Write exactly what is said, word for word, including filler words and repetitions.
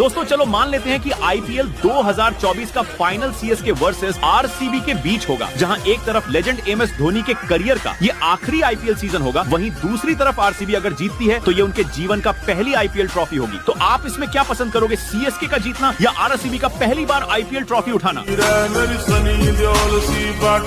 दोस्तों चलो मान लेते हैं कि आईपीएल दो हज़ार चौबीस का फाइनल सीएसके वर्सेस आरसीबी के बीच होगा, जहां एक तरफ लेजेंड एमएस धोनी के करियर का ये आखिरी आईपीएल सीजन होगा, वहीं दूसरी तरफ आरसीबी अगर जीतती है तो ये उनके जीवन का पहली आईपीएल ट्रॉफी होगी। तो आप इसमें क्या पसंद करोगे, सीएसके का जीतना या आरसीबी का पहली बार आईपीएल ट्रॉफी उठाना?